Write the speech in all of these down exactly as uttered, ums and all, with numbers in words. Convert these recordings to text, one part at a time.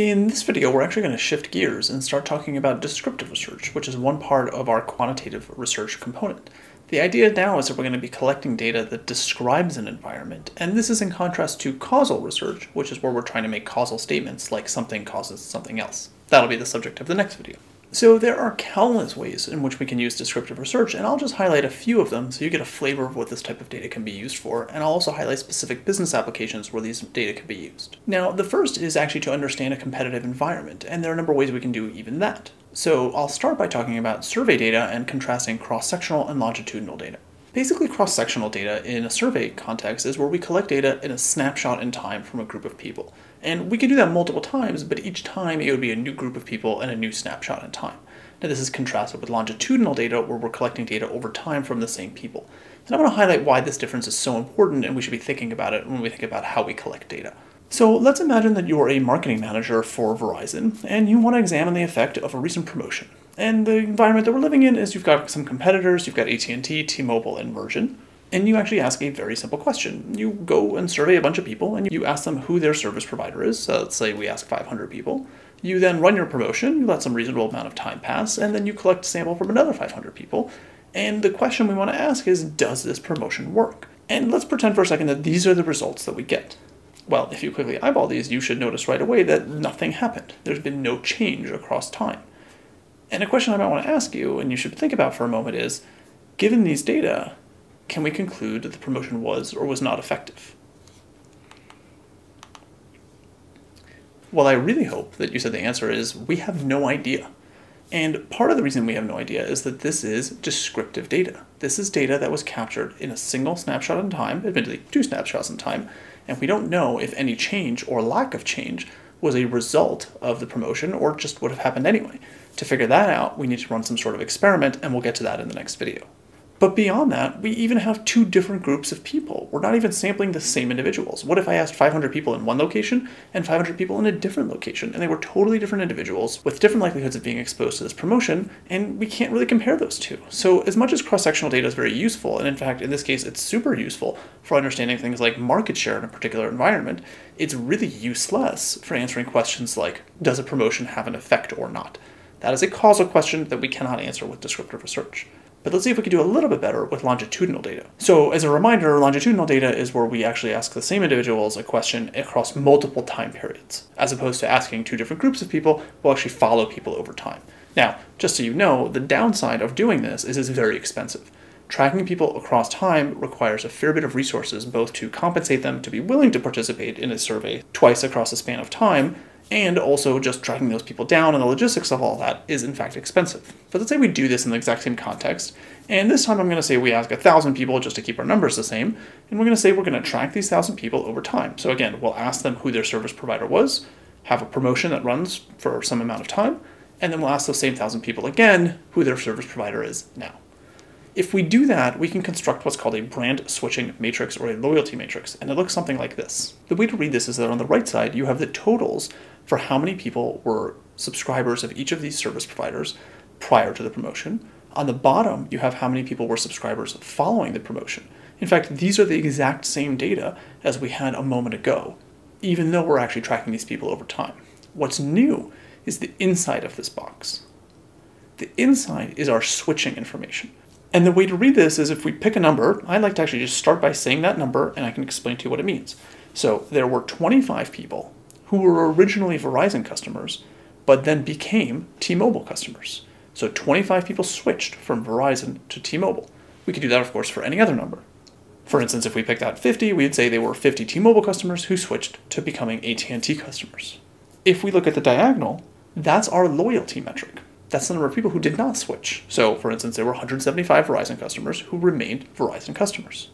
In this video, we're actually going to shift gears and start talking about descriptive research, which is one part of our quantitative research component. The idea now is that we're going to be collecting data that describes an environment, and this is in contrast to causal research, which is where we're trying to make causal statements like something causes something else. That'll be the subject of the next video. So there are countless ways in which we can use descriptive research, and I'll just highlight a few of them so you get a flavor of what this type of data can be used for, and I'll also highlight specific business applications where these data can be used. Now, the first is actually to understand a competitive environment, and there are a number of ways we can do even that. So I'll start by talking about survey data and contrasting cross-sectional and longitudinal data. Basically, cross-sectional data in a survey context is where we collect data in a snapshot in time from a group of people. And we could do that multiple times, but each time it would be a new group of people and a new snapshot in time. Now, this is contrasted with longitudinal data, where we're collecting data over time from the same people. And I want to highlight why this difference is so important, and we should be thinking about it when we think about how we collect data. So let's imagine that you're a marketing manager for Verizon, and you want to examine the effect of a recent promotion. And the environment that we're living in is you've got some competitors, you've got A T and T, T-Mobile, and Virgin, and you actually ask a very simple question. You go and survey a bunch of people, and you ask them who their service provider is. So let's say we ask five hundred people. You then run your promotion, you let some reasonable amount of time pass, and then you collect a sample from another five hundred people. And the question we want to ask is, does this promotion work? And let's pretend for a second that these are the results that we get. Well, if you quickly eyeball these, you should notice right away that nothing happened. There's been no change across time. And a question I might want to ask you, and you should think about for a moment, is, given these data, can we conclude that the promotion was or was not effective? Well, I really hope that you said the answer is, we have no idea. And part of the reason we have no idea is that this is descriptive data. This is data that was captured in a single snapshot in time, admittedly two snapshots in time, and we don't know if any change or lack of change was a result of the promotion or just would have happened anyway. To figure that out, we need to run some sort of experiment, and we'll get to that in the next video. But beyond that, we even have two different groups of people. We're not even sampling the same individuals. What if I asked five hundred people in one location and five hundred people in a different location, and they were totally different individuals with different likelihoods of being exposed to this promotion, and we can't really compare those two. So as much as cross-sectional data is very useful, and in fact, in this case, it's super useful for understanding things like market share in a particular environment, it's really useless for answering questions like, does a promotion have an effect or not? That is a causal question that we cannot answer with descriptive research. But let's see if we can do a little bit better with longitudinal data. So as a reminder, longitudinal data is where we actually ask the same individuals a question across multiple time periods, as opposed to asking two different groups of people. We'll actually follow people over time. Now, just so you know, the downside of doing this is it's very expensive. Tracking people across time requires a fair bit of resources, both to compensate them to be willing to participate in a survey twice across a span of time, and also just tracking those people down, and the logistics of all that is in fact expensive. But let's say we do this in the exact same context, and this time I'm going to say we ask one thousand people just to keep our numbers the same, and we're going to say we're going to track these one thousand people over time. So again, we'll ask them who their service provider was, have a promotion that runs for some amount of time, and then we'll ask those same one thousand people again who their service provider is now. If we do that, we can construct what's called a brand switching matrix or a loyalty matrix, and it looks something like this. The way to read this is that on the right side, you have the totals for how many people were subscribers of each of these service providers prior to the promotion. On the bottom, you have how many people were subscribers following the promotion. In fact, these are the exact same data as we had a moment ago, even though we're actually tracking these people over time. What's new is the inside of this box. The inside is our switching information. And the way to read this is if we pick a number, I like to actually just start by saying that number, and I can explain to you what it means. So there were twenty-five people who were originally Verizon customers, but then became T-Mobile customers. So twenty-five people switched from Verizon to T-Mobile. We could do that, of course, for any other number. For instance, if we picked out fifty, we'd say they were fifty T-Mobile customers who switched to becoming A T and T customers. If we look at the diagonal, that's our loyalty metric. That's the number of people who did not switch. So, for instance, there were one hundred seventy-five Verizon customers who remained Verizon customers.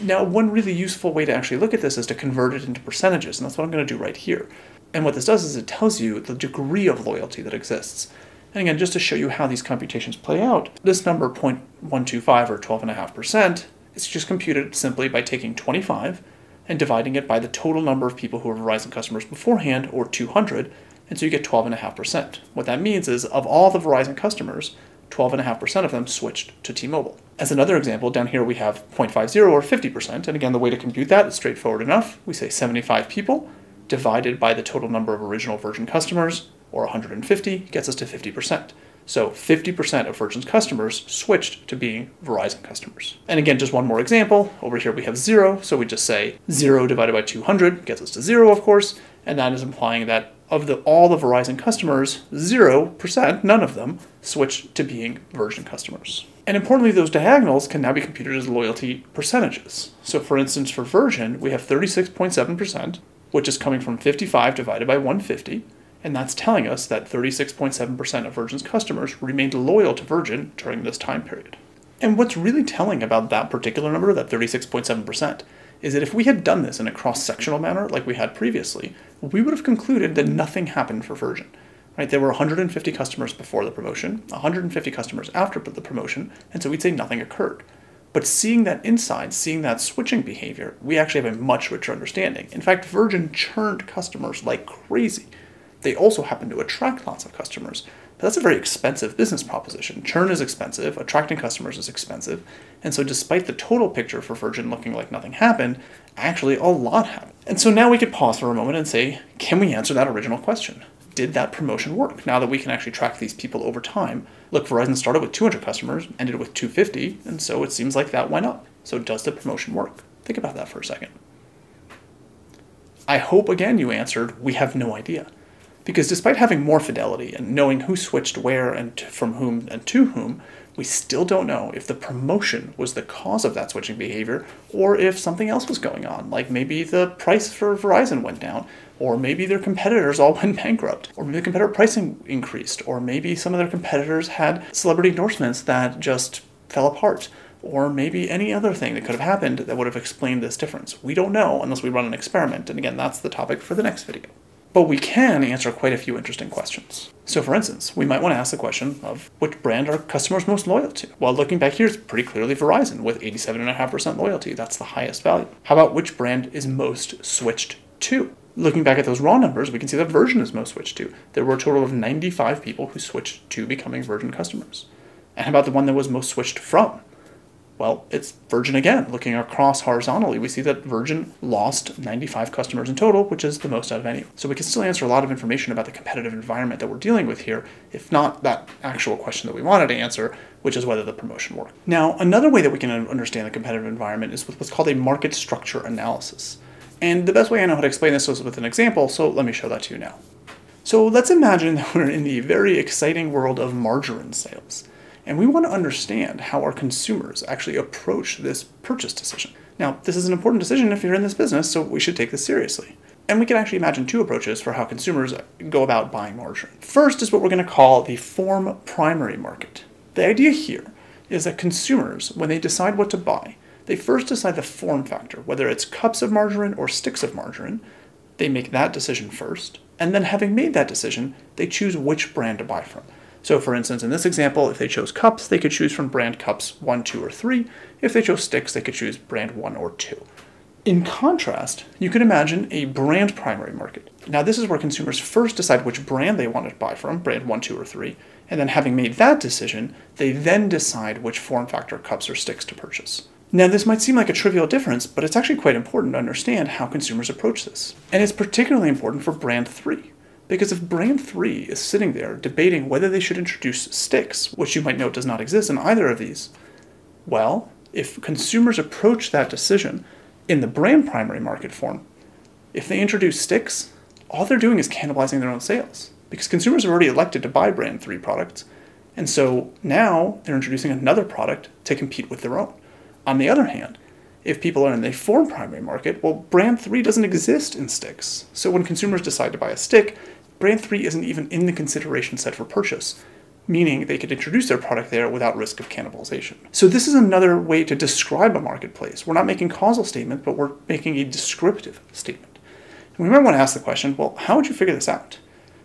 Now, one really useful way to actually look at this is to convert it into percentages, and that's what I'm going to do right here. And what this does is it tells you the degree of loyalty that exists. And again, just to show you how these computations play out, this number zero point one two five or twelve point five percent is just computed simply by taking twenty-five and dividing it by the total number of people who were Verizon customers beforehand, or two hundred, and so you get twelve point five percent. What that means is, of all the Verizon customers, twelve point five percent of them switched to T-Mobile. As another example, down here we have zero point five zero or fifty percent, and again, the way to compute that is straightforward enough. We say seventy-five people divided by the total number of original Virgin customers, or one hundred fifty, gets us to fifty percent. So fifty percent of Virgin's customers switched to being Verizon customers. And again, just one more example. Over here we have zero, so we just say zero divided by two hundred gets us to zero, of course, and that is implying that of the, all the Verizon customers, zero percent, none of them, switched to being Virgin customers. And importantly, those diagonals can now be computed as loyalty percentages. So for instance, for Virgin, we have thirty-six point seven percent, which is coming from fifty-five divided by one hundred fifty, and that's telling us that thirty-six point seven percent of Virgin's customers remained loyal to Virgin during this time period. And what's really telling about that particular number, that thirty-six point seven percent, is that if we had done this in a cross-sectional manner like we had previously, we would have concluded that nothing happened for Virgin. Right? There were one hundred fifty customers before the promotion, one hundred fifty customers after the promotion, and so we'd say nothing occurred. But seeing that insight, seeing that switching behavior, we actually have a much richer understanding. In fact, Virgin churned customers like crazy. They also happen to attract lots of customers. But that's a very expensive business proposition. Churn is expensive, attracting customers is expensive, and so despite the total picture for Virgin looking like nothing happened, actually a lot happened. And so now we could pause for a moment and say, can we answer that original question? Did that promotion work? Now that we can actually track these people over time, look, Verizon started with two hundred customers, ended with two hundred fifty, and so it seems like that went up. So does the promotion work? Think about that for a second. I hope, again, you answered, we have no idea. Because despite having more fidelity and knowing who switched where and from whom and to whom, we still don't know if the promotion was the cause of that switching behavior or if something else was going on, like maybe the price for Verizon went down, or maybe their competitors all went bankrupt, or maybe the competitor pricing increased, or maybe some of their competitors had celebrity endorsements that just fell apart, or maybe any other thing that could have happened that would have explained this difference. We don't know unless we run an experiment, and again, that's the topic for the next video. But we can answer quite a few interesting questions. So for instance, we might want to ask the question of which brand are customers most loyal to? Well, looking back here, it's pretty clearly Verizon with eighty-seven point five percent loyalty. That's the highest value. How about which brand is most switched to? Looking back at those raw numbers, we can see that Virgin is most switched to. There were a total of ninety-five people who switched to becoming Virgin customers. And how about the one that was most switched from? Well, it's Virgin again. Looking across horizontally, we see that Virgin lost ninety-five customers in total, which is the most out of any. So we can still answer a lot of information about the competitive environment that we're dealing with here, if not that actual question that we wanted to answer, which is whether the promotion worked. Now, another way that we can understand the competitive environment is with what's called a market structure analysis. And the best way I know how to explain this is with an example, so let me show that to you now. So let's imagine that we're in the very exciting world of margarine sales. And we want to understand how our consumers actually approach this purchase decision. Now, this is an important decision if you're in this business, so we should take this seriously. And we can actually imagine two approaches for how consumers go about buying margarine. First is what we're going to call the form primary market. The idea here is that consumers, when they decide what to buy, they first decide the form factor, whether it's cups of margarine or sticks of margarine. They make that decision first, and then having made that decision, they choose which brand to buy from. So for instance, in this example, if they chose cups, they could choose from brand cups one, two, or three. If they chose sticks, they could choose brand one or two. In contrast, you can imagine a brand primary market. Now this is where consumers first decide which brand they want to buy from, brand one, two, or three, and then having made that decision, they then decide which form factor cups or sticks to purchase. Now this might seem like a trivial difference, but it's actually quite important to understand how consumers approach this. And it's particularly important for brand three. Because if brand three is sitting there debating whether they should introduce sticks, which you might note does not exist in either of these, well, if consumers approach that decision in the brand primary market form, if they introduce sticks, all they're doing is cannibalizing their own sales. Because consumers have already elected to buy brand three products, and so now they're introducing another product to compete with their own. On the other hand, if people are in the form primary market, well, brand three doesn't exist in sticks. So when consumers decide to buy a stick, brand three isn't even in the consideration set for purchase, meaning they could introduce their product there without risk of cannibalization. So this is another way to describe a marketplace. We're not making causal statements, but we're making a descriptive statement. And we might want to ask the question, well, how would you figure this out?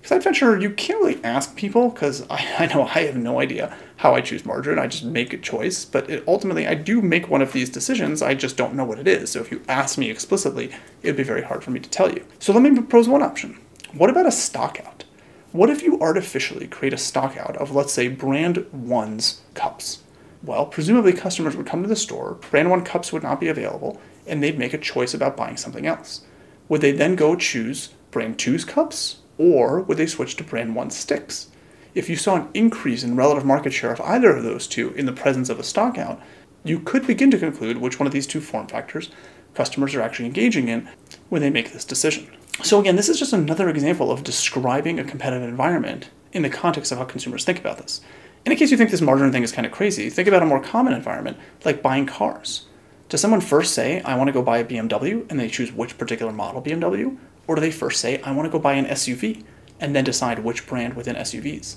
Because I'd venture you can't really ask people, because I, I know I have no idea how I choose margarine. I just make a choice, but it, ultimately I do make one of these decisions. I just don't know what it is. So if you ask me explicitly, it would be very hard for me to tell you. So let me propose one option. What about a stockout? What if you artificially create a stockout of, let's say, brand one's cups? Well, presumably customers would come to the store, brand one cups would not be available, and they'd make a choice about buying something else. Would they then go choose brand two's cups, or would they switch to brand one's sticks? If you saw an increase in relative market share of either of those two in the presence of a stockout, you could begin to conclude which one of these two form factors customers are actually engaging in when they make this decision. So again, this is just another example of describing a competitive environment in the context of how consumers think about this. And in case you think this margin thing is kind of crazy, think about a more common environment, like buying cars. Does someone first say, I want to go buy a B M W, and they choose which particular model B M W? Or do they first say, I want to go buy an S U V, and then decide which brand within S U Vs?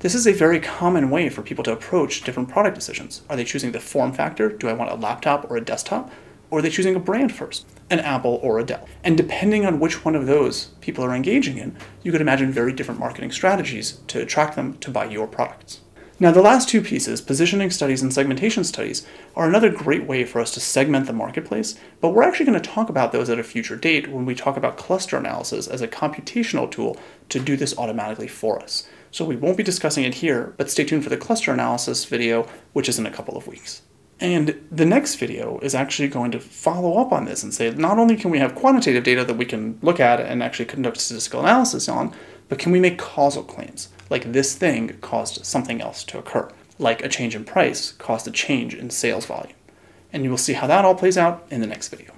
This is a very common way for people to approach different product decisions. Are they choosing the form factor? Do I want a laptop or a desktop? Or are they choosing a brand first, an Apple or a Dell? And depending on which one of those people are engaging in, you could imagine very different marketing strategies to attract them to buy your products. Now, the last two pieces, positioning studies and segmentation studies, are another great way for us to segment the marketplace, but we're actually going to talk about those at a future date when we talk about cluster analysis as a computational tool to do this automatically for us. So we won't be discussing it here, but stay tuned for the cluster analysis video, which is in a couple of weeks. And the next video is actually going to follow up on this and say, not only can we have quantitative data that we can look at and actually conduct statistical analysis on, but can we make causal claims? Like this thing caused something else to occur, like a change in price caused a change in sales volume. And you will see how that all plays out in the next video.